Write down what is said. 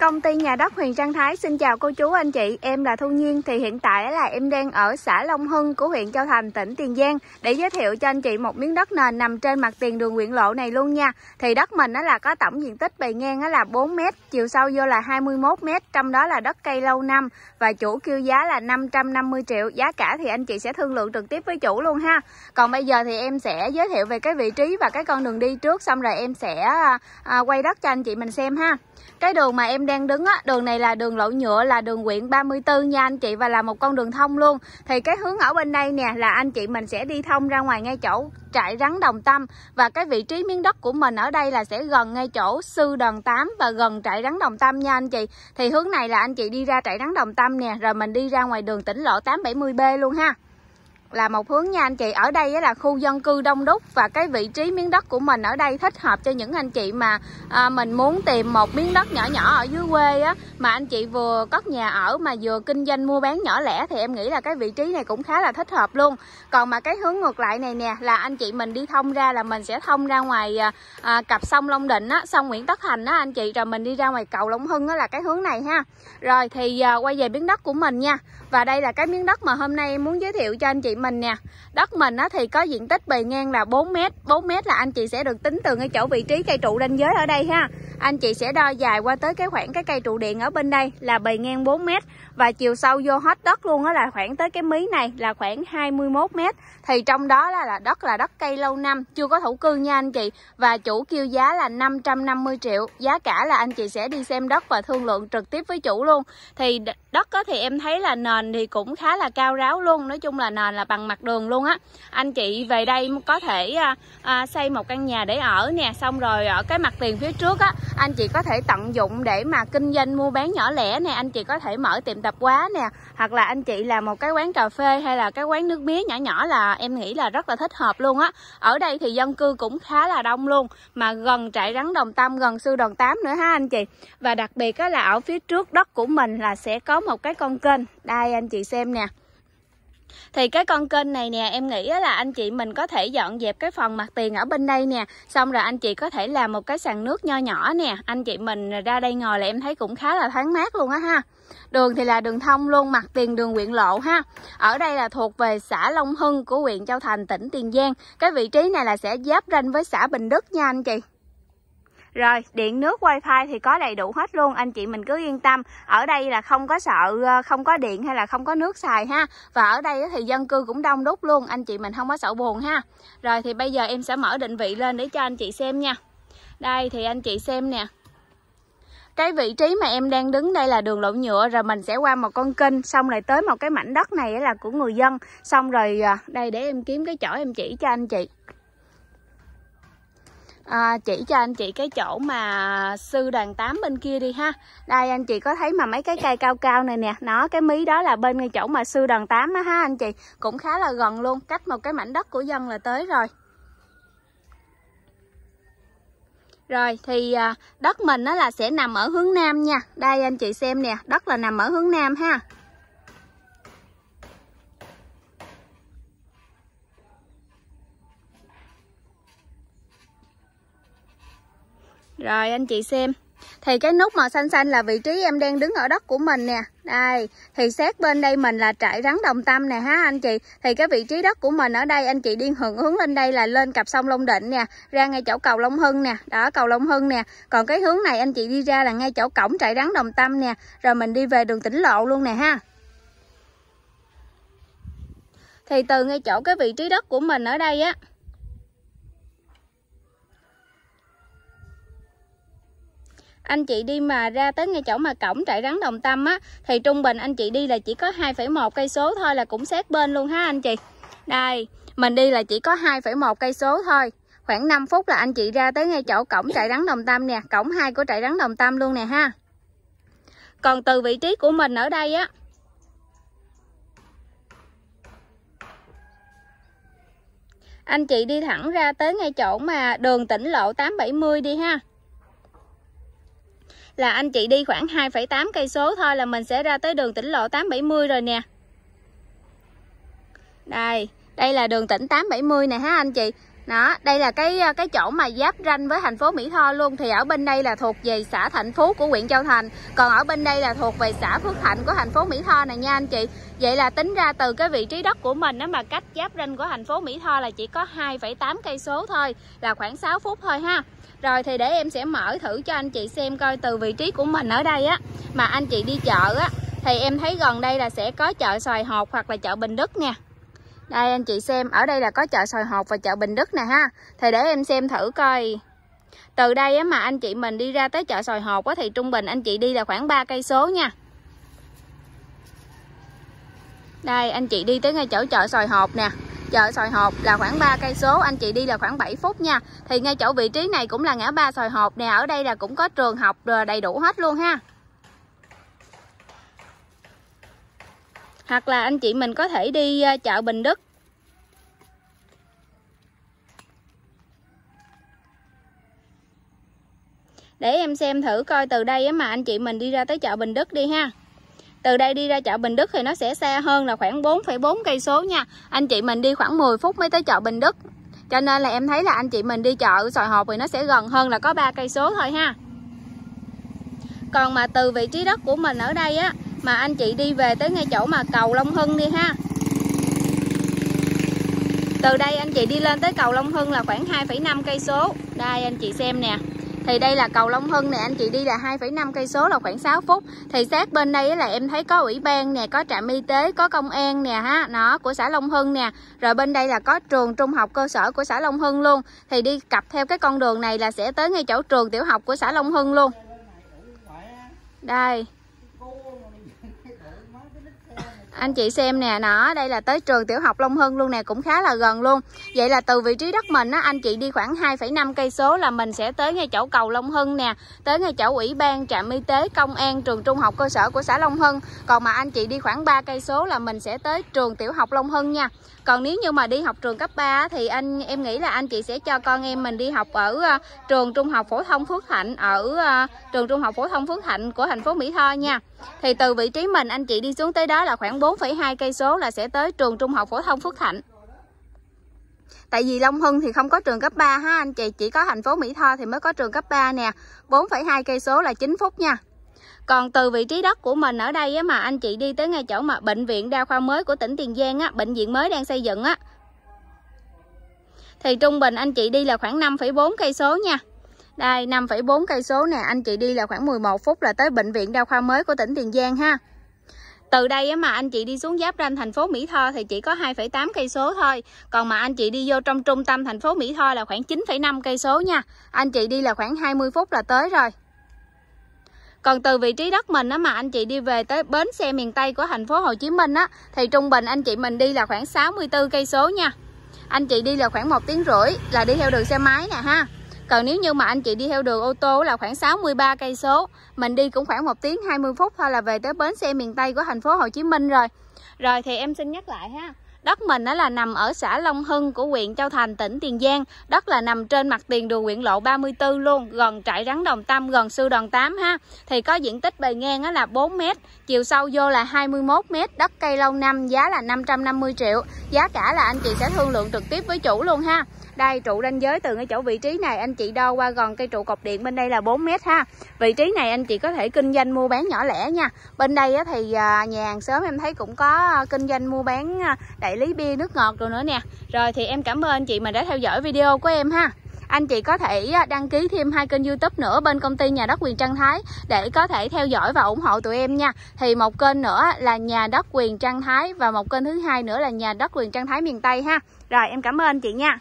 Công ty nhà đất Huyền Trang Thái xin chào cô chú anh chị, em là Thu Nhiên. Thì hiện tại là em đang ở xã Long Hưng của huyện Châu Thành, tỉnh Tiền Giang để giới thiệu cho anh chị một miếng đất nền nằm trên mặt tiền đường huyện lộ này luôn nha. Thì đất mình là có tổng diện tích bề ngang là 4 m, chiều sâu vô là 21 m, trong đó là đất cây lâu năm và chủ kêu giá là 550 triệu. Giá cả thì anh chị sẽ thương lượng trực tiếp với chủ luôn ha. Còn bây giờ thì em sẽ giới thiệu về cái vị trí và cái con đường đi trước, xong rồi em sẽ quay đất cho anh chị mình xem ha. Cái đường mà em đang đứng á, đường này là đường Lộ Nhựa, là đường huyện 34 nha anh chị, và là một con đường thông luôn. Thì cái hướng ở bên đây nè là anh chị mình sẽ đi thông ra ngoài ngay chỗ trại rắn Đồng Tâm, và cái vị trí miếng đất của mình ở đây là sẽ gần ngay chỗ Sư Đoàn 8 và gần trại rắn Đồng Tâm nha anh chị. Thì hướng này là anh chị đi ra trại rắn Đồng Tâm nè, rồi mình đi ra ngoài đường tỉnh lộ 870B luôn ha. Là một hướng nha anh chị. Ở đây là khu dân cư đông đúc, và cái vị trí miếng đất của mình ở đây thích hợp cho những anh chị mà mình muốn tìm một miếng đất nhỏ nhỏ ở dưới quê á, mà anh chị vừa cất nhà ở mà vừa kinh doanh mua bán nhỏ lẻ, thì em nghĩ là cái vị trí này cũng khá là thích hợp luôn. Còn mà cái hướng ngược lại này nè là anh chị mình đi thông ra là mình sẽ thông ra ngoài cặp sông Long Định á, sông Nguyễn Tất Thành á anh chị, rồi mình đi ra ngoài cầu Long Hưng á, là cái hướng này ha. Rồi thì quay về miếng đất của mình nha. Và đây là cái miếng đất mà hôm nay em muốn giới thiệu cho anh chị mình nè. Đất mình á thì có diện tích bề ngang là 4 m, 4 m là anh chị sẽ được tính từ ngay chỗ vị trí cây trụ ranh giới ở đây ha. Anh chị sẽ đo dài qua tới cái khoảng cái cây trụ điện ở bên đây là bề ngang 4 m, và chiều sâu vô hết đất luôn á là khoảng tới cái mí này là khoảng 21 m. Thì trong đó là đất cây lâu năm, chưa có thổ cư nha anh chị, và chủ kêu giá là 550 triệu. Giá cả là anh chị sẽ đi xem đất và thương lượng trực tiếp với chủ luôn. Thì đất á thì em thấy là nền thì cũng khá là cao ráo luôn, nói chung là nền là bằng mặt đường luôn á. Anh chị về đây có thể xây một căn nhà để ở nè, xong rồi ở cái mặt tiền phía trước á, anh chị có thể tận dụng để mà kinh doanh mua bán nhỏ lẻ nè, anh chị có thể mở tiệm tạp hóa nè, hoặc là anh chị làm một cái quán cà phê hay là cái quán nước mía nhỏ nhỏ, là em nghĩ là rất là thích hợp luôn á. Ở đây thì dân cư cũng khá là đông luôn, mà gần trại rắn Đồng Tâm, gần Sư Đoàn 8 nữa ha anh chị. Và đặc biệt á là ở phía trước đất của mình là sẽ có một cái con kênh. Đây anh chị xem nè. Thì cái con kênh này nè em nghĩ là anh chị mình có thể dọn dẹp cái phần mặt tiền ở bên đây nè, xong rồi anh chị có thể làm một cái sàn nước nho nhỏ nè. Anh chị mình ra đây ngồi là em thấy cũng khá là thoáng mát luôn á ha. Đường thì là đường thông luôn, mặt tiền đường huyện lộ ha. Ở đây là thuộc về xã Long Hưng của huyện Châu Thành, tỉnh Tiền Giang. Cái vị trí này là sẽ giáp ranh với xã Bình Đức nha anh chị. Rồi, điện nước wifi thì có đầy đủ hết luôn, anh chị mình cứ yên tâm. Ở đây là không có sợ không có điện hay là không có nước xài ha. Và ở đây thì dân cư cũng đông đúc luôn, anh chị mình không có sợ buồn ha. Rồi thì bây giờ em sẽ mở định vị lên để cho anh chị xem nha. Đây thì anh chị xem nè. Cái vị trí mà em đang đứng đây là đường Lộ Nhựa, rồi mình sẽ qua một con kênh, xong rồi tới một cái mảnh đất này là của người dân. Xong rồi đây để em kiếm cái chỗ em chỉ cho anh chị. Chỉ cho anh chị cái chỗ mà Sư Đoàn 8 bên kia đi ha. Đây anh chị có thấy mà mấy cái cây cao cao này nè, nó cái mí đó là bên ngay chỗ mà Sư Đoàn 8 á ha anh chị. Cũng khá là gần luôn, cách một cái mảnh đất của dân là tới rồi. Rồi thì đất mình đó là sẽ nằm ở hướng Nam nha. Đây anh chị xem nè, đất là nằm ở hướng Nam ha. Rồi anh chị xem. Thì cái nút màu xanh xanh là vị trí em đang đứng ở đất của mình nè. Đây, thì sát bên đây mình là trại rắn Đồng Tâm nè ha anh chị. Thì cái vị trí đất của mình ở đây, anh chị đi hướng lên đây là lên cặp sông Long Định nè, ra ngay chỗ cầu Long Hưng nè, đó cầu Long Hưng nè. Còn cái hướng này anh chị đi ra là ngay chỗ cổng trại rắn Đồng Tâm nè, rồi mình đi về đường tỉnh lộ luôn nè ha. Thì từ ngay chỗ cái vị trí đất của mình ở đây á, anh chị đi mà ra tới ngay chỗ mà cổng trại rắn Đồng Tâm á, thì trung bình anh chị đi là chỉ có 2,1 cây số thôi, là cũng sát bên luôn ha anh chị. Đây, mình đi là chỉ có 2,1 cây số thôi. Khoảng 5 phút là anh chị ra tới ngay chỗ cổng trại rắn Đồng Tâm nè, cổng 2 của trại rắn Đồng Tâm luôn nè ha. Còn từ vị trí của mình ở đây á, anh chị đi thẳng ra tới ngay chỗ mà đường tỉnh lộ 870 đi ha. Là anh chị đi khoảng 2,8 cây số thôi là mình sẽ ra tới đường tỉnh lộ 870 rồi nè. Đây, đây là đường tỉnh 870 nè ha anh chị. Đó, đây là cái chỗ mà giáp ranh với thành phố Mỹ Tho luôn. Thì ở bên đây là thuộc về xã Thạnh Phú của huyện Châu Thành, còn ở bên đây là thuộc về xã Phước Thạnh của thành phố Mỹ Tho này nha anh chị. Vậy là tính ra từ cái vị trí đất của mình đó mà cách giáp ranh của thành phố Mỹ Tho là chỉ có 2,8 cây số thôi, là khoảng 6 phút thôi ha. Rồi thì để em sẽ mở thử cho anh chị xem coi từ vị trí của mình ở đây á mà anh chị đi chợ á, thì em thấy gần đây là sẽ có chợ Xoài Hột hoặc là chợ Bình Đức nha. Đây anh chị xem, ở đây là có chợ Xoài Hột và chợ Bình Đức nè ha. Thì để em xem thử coi. Từ đây á mà anh chị mình đi ra tới chợ Xoài Hột á thì trung bình anh chị đi là khoảng 3 cây số nha. Đây anh chị đi tới ngay chỗ chợ Xoài Hột nè. Chợ Xoài Hột là khoảng 3 cây số, anh chị đi là khoảng 7 phút nha. Thì ngay chỗ vị trí này cũng là ngã ba Xoài Hột nè, ở đây là cũng có trường học đầy đủ hết luôn ha. Hoặc là anh chị mình có thể đi chợ Bình Đức. Để em xem thử coi từ đây mà anh chị mình đi ra tới chợ Bình Đức đi ha. Từ đây đi ra chợ Bình Đức thì nó sẽ xa hơn là khoảng 4,4 cây số nha. Anh chị mình đi khoảng 10 phút mới tới chợ Bình Đức. Cho nên là em thấy là anh chị mình đi chợ Xoài Hột thì nó sẽ gần hơn là có 3 cây số thôi ha. Còn mà từ vị trí đất của mình ở đây á mà anh chị đi về tới ngay chỗ mà cầu Long Hưng đi ha. Từ đây anh chị đi lên tới cầu Long Hưng là khoảng 2,5 cây số. Đây anh chị xem nè. Thì đây là cầu Long Hưng nè, anh chị đi là 2,5 cây số là khoảng 6 phút. Thì sát bên đây là em thấy có ủy ban nè, có trạm y tế, có công an nè ha, nó của xã Long Hưng nè. Rồi bên đây là có trường trung học cơ sở của xã Long Hưng luôn. Thì đi cặp theo cái con đường này là sẽ tới ngay chỗ trường tiểu học của xã Long Hưng luôn. Đây. Anh chị xem nè, nó đây là tới trường tiểu học Long Hưng luôn nè, cũng khá là gần luôn. Vậy là từ vị trí đất mình á, anh chị đi khoảng 2,5 cây số là mình sẽ tới ngay chỗ cầu Long Hưng nè, tới ngay chỗ ủy ban, trạm y tế, công an, trường trung học cơ sở của xã Long Hưng. Còn mà anh chị đi khoảng 3 cây số là mình sẽ tới trường tiểu học Long Hưng nha. Còn nếu như mà đi học trường cấp 3 thì em nghĩ là anh chị sẽ cho con em mình đi học ở trường trung học phổ thông Phước Thạnh, ở trường trung học phổ thông Phước Thạnh của thành phố Mỹ Tho nha. Thì từ vị trí mình anh chị đi xuống tới đó là khoảng 4,2 cây số là sẽ tới trường trung học phổ thông Phước Thạnh. Tại vì Long Hưng thì không có trường cấp 3 ha anh chị, chỉ có thành phố Mỹ Tho thì mới có trường cấp 3 nè. 4,2 cây số là 9 phút nha. Còn từ vị trí đất của mình ở đây á, mà anh chị đi tới ngay chỗ mà bệnh viện đa khoa mới của tỉnh Tiền Giang á, bệnh viện mới đang xây dựng á, thì trung bình anh chị đi là khoảng 5,4 cây số nha. Đây 5,4 cây số nè, anh chị đi là khoảng 11 phút là tới bệnh viện đa khoa mới của tỉnh Tiền Giang ha. Từ đây mà anh chị đi xuống giáp ranh thành phố Mỹ Tho thì chỉ có 2,8 cây số thôi. Còn mà anh chị đi vô trong trung tâm thành phố Mỹ Tho là khoảng 9,5 cây số nha. Anh chị đi là khoảng 20 phút là tới rồi. Còn từ vị trí đất mình á mà anh chị đi về tới bến xe miền Tây của thành phố Hồ Chí Minh á thì trung bình anh chị mình đi là khoảng 64 cây số nha. Anh chị đi là khoảng 1,5 tiếng là đi theo đường xe máy nè ha. Còn nếu như mà anh chị đi theo đường ô tô là khoảng 63 cây số, mình đi cũng khoảng 1 tiếng 20 phút thôi là về tới bến xe miền Tây của thành phố Hồ Chí Minh rồi. Rồi thì em xin nhắc lại ha. Đất mình đó là nằm ở xã Long Hưng của huyện Châu Thành, tỉnh Tiền Giang. Đất là nằm trên mặt tiền đường huyện lộ 34 luôn, gần trại rắn Đồng Tâm, gần Sư Đoàn 8 ha. Thì có diện tích bề ngang là 4 m, chiều sâu vô là 21 m, đất cây lâu năm, giá là 550 triệu. Giá cả là anh chị sẽ thương lượng trực tiếp với chủ luôn ha. Đây trụ ranh giới từ ngay chỗ vị trí này anh chị đo qua gần cây trụ cột điện bên đây là 4 mét ha. Vị trí này anh chị có thể kinh doanh mua bán nhỏ lẻ nha. Bên đây thì nhà hàng xóm em thấy cũng có kinh doanh mua bán đại lý bia nước ngọt rồi nữa nè. Rồi thì em cảm ơn anh chị mình đã theo dõi video của em ha. Anh chị có thể đăng ký thêm 2 kênh YouTube nữa bên công ty nhà đất Huyền Trang Thái để có thể theo dõi và ủng hộ tụi em nha. Thì một kênh nữa là nhà đất Huyền Trang Thái và một kênh thứ hai nữa là nhà đất Huyền Trang Thái miền Tây ha. Rồi em cảm ơn anh chị nha.